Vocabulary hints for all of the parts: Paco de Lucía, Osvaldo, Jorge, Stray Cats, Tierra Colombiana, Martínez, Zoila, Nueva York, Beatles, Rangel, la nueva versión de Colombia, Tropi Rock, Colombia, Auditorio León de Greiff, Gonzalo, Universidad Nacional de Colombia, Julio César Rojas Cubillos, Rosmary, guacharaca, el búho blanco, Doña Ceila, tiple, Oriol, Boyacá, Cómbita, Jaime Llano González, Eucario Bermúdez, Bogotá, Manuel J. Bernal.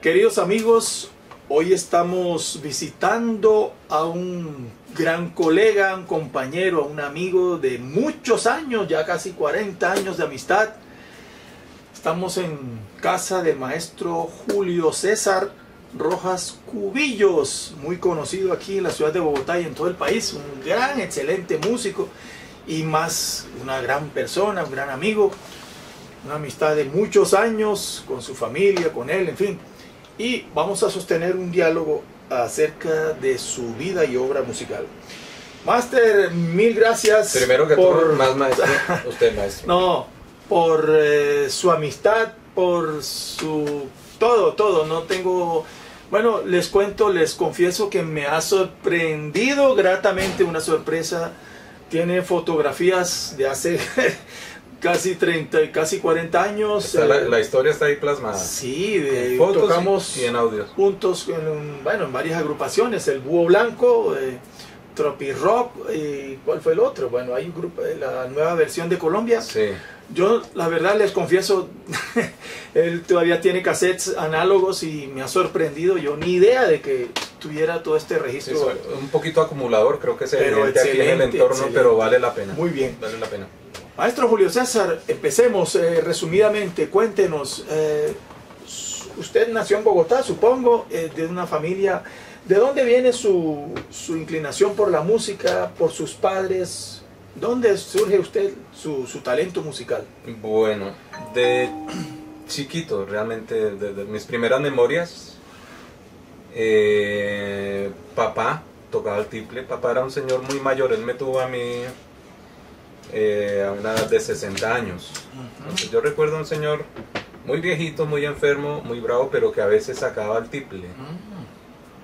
Queridos amigos, hoy estamos visitando a un gran colega, un compañero, a un amigo de muchos años, ya casi 40 años de amistad. Estamos en casa del maestro Julio César Rojas Cubillos, muy conocido aquí en la ciudad de Bogotá y en todo el país, un gran, excelente músico y más una gran persona, un gran amigo, una amistad de muchos años con su familia, con él, en fin. Y vamos a sostener un diálogo acerca de su vida y obra musical. Máster, mil gracias. Primero que todo, más maestro, usted maestro. No, por su amistad, por su... todo. No tengo... Bueno, les cuento, les confieso que me ha sorprendido gratamente, una sorpresa. Tiene fotografías de hace... casi 30, casi 40 años. O sea, la historia está ahí plasmada. Sí, tocamos y en audios juntos en varias agrupaciones. El Búho Blanco, Tropi Rock, ¿cuál fue el otro? Bueno, hay un grupo, la Nueva Versión de Colombia. Sí. Yo, la verdad, les confieso, él todavía tiene cassettes análogos y me ha sorprendido. Yo ni idea de que tuviera todo este registro. Sí, un poquito acumulador, creo que se evidente aquí en el entorno, excelente. Pero vale la pena. Muy bien. Vale la pena. Maestro Julio César, empecemos resumidamente. Cuéntenos, usted nació en Bogotá, supongo, de una familia. ¿De dónde viene su inclinación por la música, por sus padres? ¿Dónde surge usted su talento musical? Bueno, de chiquito, realmente, desde mis primeras memorias, papá tocaba el tiple. Papá era un señor muy mayor, él me tuvo a mí... a una edad de 60 años. Entonces, yo recuerdo a un señor muy viejito, muy enfermo, muy bravo, pero que a veces sacaba el tiple.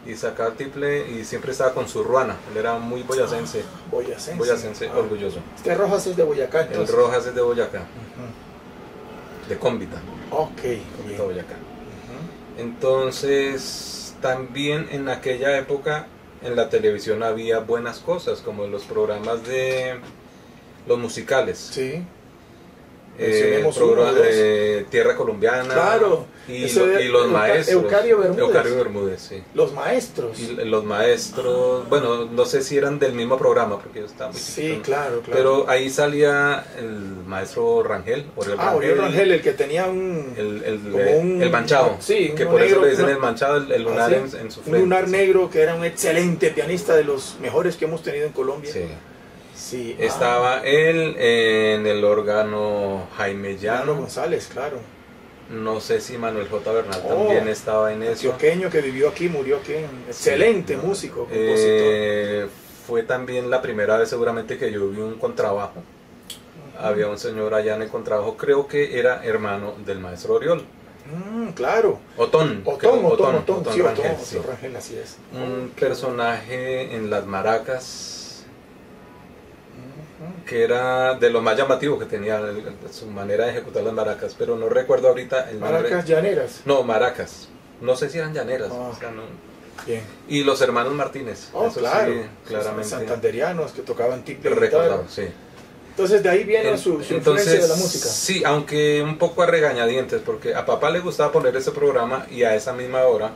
Y sacaba el tiple y siempre estaba con su ruana. Él era muy boyacense. Boyacense, orgulloso. Este Rojas es de Boyacá, entonces. El Rojas es de Boyacá. De Cómbita. Ok. Cómbita, Boyacá. Entonces, también en aquella época, en la televisión había buenas cosas, como los programas de... los musicales. Sí. Programa de Tierra Colombiana. Claro. Y los maestros. Eucario Bermúdez. Eucario Bermúdez, sí. Los maestros. Y los maestros. Ah. Bueno, no sé si eran del mismo programa, porque yo estaba muy chiquito, ¿no? Claro. Pero ahí salía el maestro Rangel. Oriol Rangel, el que tenía un... El manchado. Sí. Que por negro, eso le dicen el manchado, el lunar en su frente. Un lunar negro, que era un excelente pianista, de los mejores que hemos tenido en Colombia. Sí. Sí, estaba él en el órgano Jaime Llano González, claro. No sé si Manuel J. Bernal también estaba en eso. Antioqueño que vivió aquí, murió aquí. Excelente músico, compositor. Fue también la primera vez seguramente que yo vi un contrabajo. Había un señor allá en el contrabajo, creo que era hermano del maestro Oriol. Claro. Otón Rangel, así es. Un personaje en las maracas que era de lo más llamativo que tenía su manera de ejecutar las maracas, pero no recuerdo ahorita el nombre. ¿Maracas llaneras? No, maracas. No sé si eran llaneras. O sea, no. Bien. Y los hermanos Martínez. Claro. Sí, claramente. Santanderianos que tocaban tiple. Recordado, sí. Entonces de ahí viene su influencia de la música. Sí, aunque un poco a regañadientes, porque a papá le gustaba poner ese programa y a esa misma hora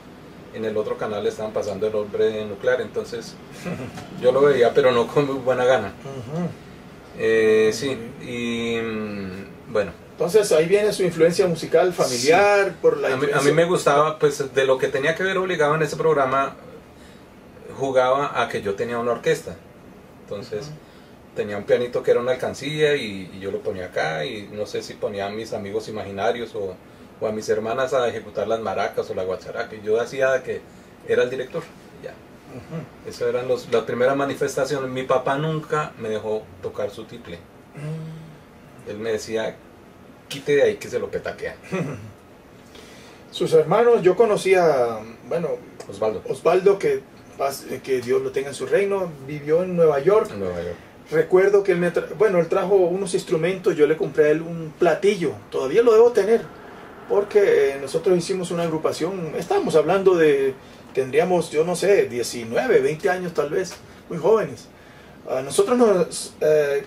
en el otro canal estaban pasando El Hombre Nuclear, entonces yo lo veía, pero no con muy buena gana. Sí, y bueno. Entonces ahí viene su influencia musical familiar. Sí. A mí me gustaba, pues de lo que tenía que ver obligado en ese programa, jugaba a que yo tenía una orquesta. Entonces tenía un pianito que era una alcancía y yo lo ponía acá y no sé si ponía a mis amigos imaginarios o a mis hermanas a ejecutar las maracas o la guacharaca. Yo hacía que era el director, ya. Esas eran las primeras manifestaciones. Mi papá nunca me dejó tocar su tiple. Él me decía, quite de ahí que se lo petaquea. Sus hermanos, yo conocía, bueno, Osvaldo, que Dios lo tenga en su reino, vivió en Nueva York. Recuerdo que él trajo unos instrumentos, yo le compré a él un platillo, todavía lo debo tener, porque nosotros hicimos una agrupación, estábamos hablando de... Tendríamos, yo no sé, 19, 20 años tal vez, muy jóvenes. Nosotros nos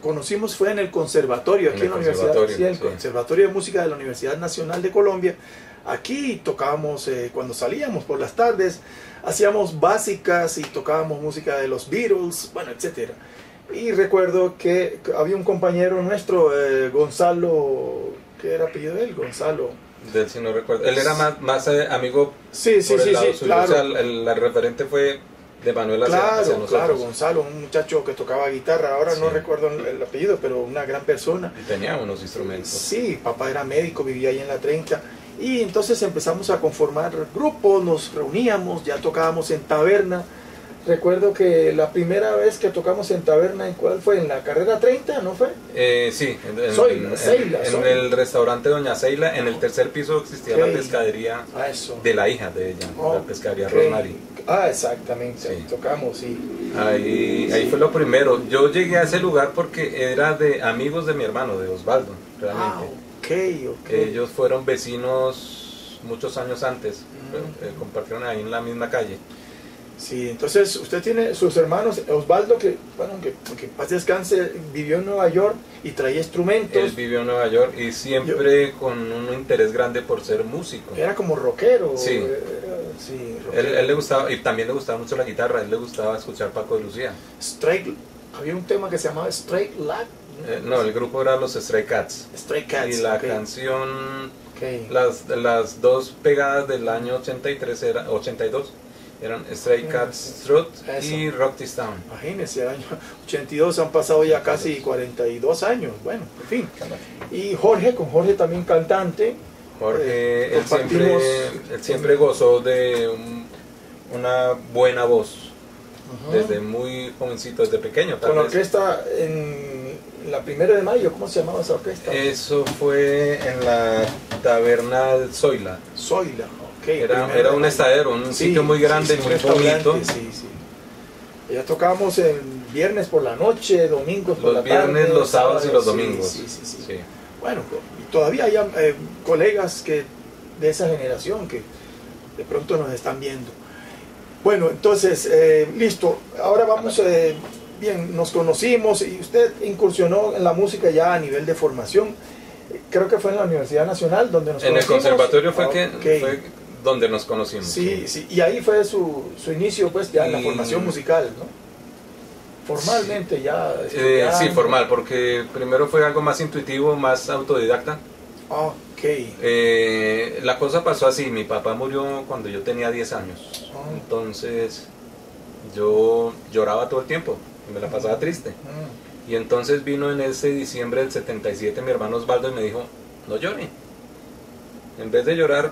conocimos fue en el conservatorio, aquí en la universidad, sí, el Conservatorio de Música de la Universidad Nacional de Colombia. aquí tocábamos cuando salíamos por las tardes, hacíamos básicas y tocábamos música de los Beatles, bueno, etc. Y recuerdo que había un compañero nuestro, Gonzalo, ¿qué era apellido de él? Gonzalo. De él sí no recuerdo. Él era más amigo. Sí, sí, por el sí, lado sí, suyo. Claro. O sea, el referente fue de Manuel hacia, claro, hacia nosotros. Claro, Gonzalo, un muchacho que tocaba guitarra, ahora sí. No recuerdo el apellido, pero una gran persona. Y tenía unos instrumentos. Sí, papá era médico, vivía ahí en la 30. Y entonces empezamos a conformar grupos, nos reuníamos, ya tocábamos en taberna. Recuerdo que la primera vez que tocamos en taberna, ¿en cuál fue? ¿En la carrera 30, no fue? Sí, en el restaurante Doña Ceila, en el tercer piso existía la pescadería de la hija de ella, la pescadería Rosmary. Ah, exactamente, sí. Tocamos, y ahí fue lo primero. Yo llegué a ese lugar porque era de amigos de mi hermano, de Osvaldo, realmente. Ah, ok. Ellos fueron vecinos muchos años antes, compartieron ahí en la misma calle. Sí, entonces usted tiene sus hermanos, Osvaldo, que bueno, que paz descanse, vivió en Nueva York y traía instrumentos. Él vivió en Nueva York y siempre con un interés grande por ser músico. Era como rockero. Sí, sí, rockero. Él le gustaba, y también le gustaba mucho la guitarra, él le gustaba escuchar Paco de Lucía. Había un tema que se llamaba Stray Lag. No, el grupo era los Stray Cats. Stray Cats. Y la canción, las dos pegadas del año 83 era, 82. Eran Stray Cats Trot y Rock This Town. Imagínense, el año 82, han pasado ya casi 42 años. Bueno, en fin. Y Jorge, con Jorge también cantante. Jorge, él siempre gozó de una buena voz. Uh-huh. Desde muy jovencito, desde pequeño. Con la orquesta en la Primera de Mayo, ¿cómo se llamaba esa orquesta? Eso fue en la taberna Zoila. Zoila. Okay, era un estadero, un sitio muy grande, muy bonito. Ya tocábamos el viernes por la noche, domingos por la tarde. Los viernes, los sábados y los domingos. Sí. Bueno, y todavía hay colegas de esa generación que de pronto nos están viendo. Bueno, entonces, listo. Ahora vamos, bien, nos conocimos y usted incursionó en la música ya a nivel de formación. Creo que fue en la Universidad Nacional donde nos conocimos. En el conservatorio fue que donde nos conocimos. Sí, y ahí fue su inicio, pues, ya en la formación musical, ¿no? Formalmente ya... sí, formal, porque primero fue algo más intuitivo, más autodidacta. Ok. La cosa pasó así, mi papá murió cuando yo tenía 10 años. Oh. Entonces, yo lloraba todo el tiempo, me la pasaba triste. Y entonces vino en ese diciembre del 77 mi hermano Osvaldo y me dijo, no llore. En vez de llorar,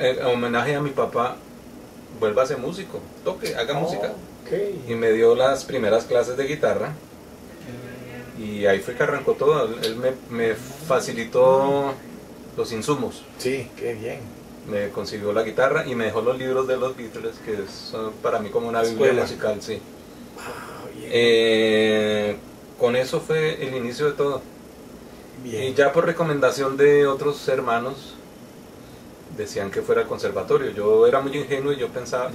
en homenaje a mi papá, vuelva a ser músico, toque, haga música. Y me dio las primeras clases de guitarra y ahí fue que arrancó todo. Él me facilitó los insumos. Sí, qué bien. Me consiguió la guitarra y me dejó los libros de los Beatles, que son para mí como una biblia musical. Sí. Con eso fue el inicio de todo. Bien. Y ya por recomendación de otros hermanos decían que fuera al conservatorio. Yo era muy ingenuo y yo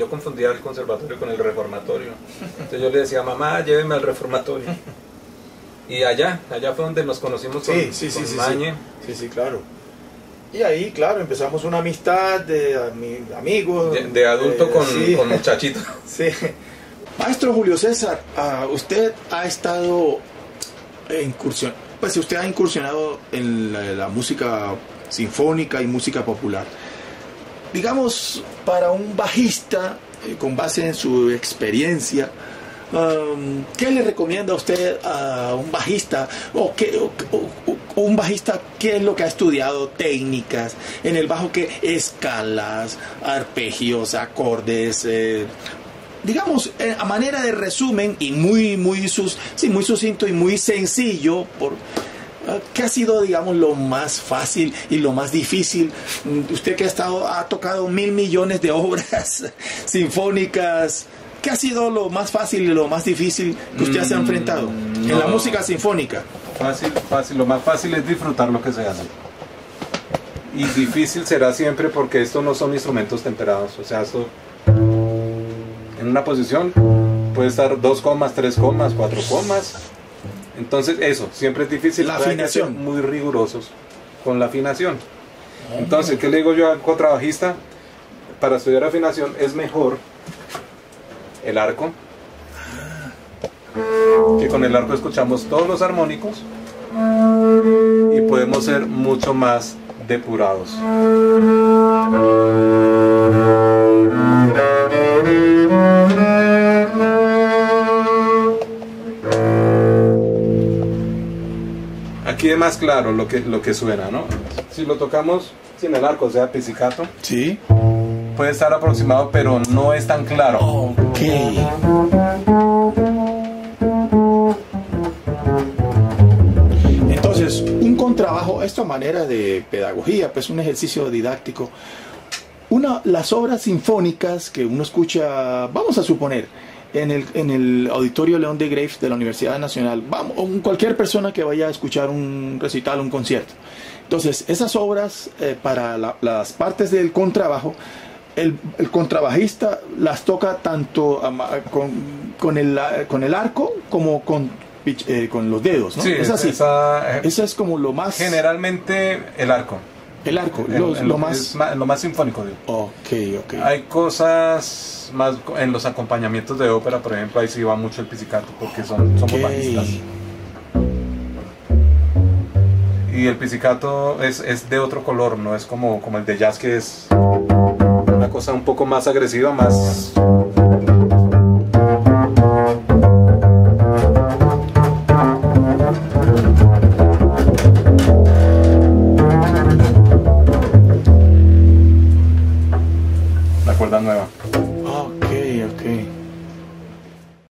confundía el conservatorio con el reformatorio. Entonces yo le decía, mamá, lléveme al reformatorio. Y allá fue donde nos conocimos con Mañe. Sí, claro. Y ahí, claro, empezamos una amistad de amigos. De adulto con muchachito. Sí. Maestro Julio César, usted ha estado usted ha incursionado en la música sinfónica y música popular. Digamos, para un bajista, con base en su experiencia, ¿qué le recomienda a usted a un bajista? ¿O un bajista qué es lo que ha estudiado? Técnicas en el bajo, ¿qué? Escalas, arpegios, acordes... digamos, a manera de resumen y muy sucinto y muy sencillo, ¿qué ha sido, digamos, lo más fácil y lo más difícil? Usted que ha tocado 1.000 millones de obras sinfónicas, ¿qué ha sido lo más fácil y lo más difícil que usted se ha enfrentado en la música sinfónica? Fácil, lo más fácil es disfrutar lo que se hace. Y difícil será siempre porque estos no son instrumentos temperados, o sea, esto... En una posición puede estar 2 comas, 3 comas, 4 comas. Entonces eso, siempre es difícil. La afinación. Muy rigurosos con la afinación. Entonces, ¿qué le digo yo al contrabajista? Para estudiar afinación es mejor el arco, que con el arco escuchamos todos los armónicos y podemos ser mucho más depurados. Aquí es más claro lo que suena, ¿no? Si lo tocamos sin el arco, o sea, pizzicato, sí, puede estar aproximado, pero no es tan claro. Okay. Entonces, un contrabajo, esta manera de pedagogía, pues un ejercicio didáctico. Las obras sinfónicas que uno escucha, vamos a suponer, en el Auditorio León de Greiff de la Universidad Nacional, cualquier persona que vaya a escuchar un recital, un concierto. Entonces, esas obras para las partes del contrabajo, el contrabajista las toca tanto con el arco como con los dedos, ¿no? Sí, es así. Eso es como lo más... Generalmente el arco. El arco, lo más sinfónico, digo. Ok. Hay cosas más en los acompañamientos de ópera, por ejemplo, ahí sí va mucho el pizzicato, porque somos bajistas. Y el pizzicato es de otro color, no es como el de jazz, que es una cosa un poco más agresiva, más...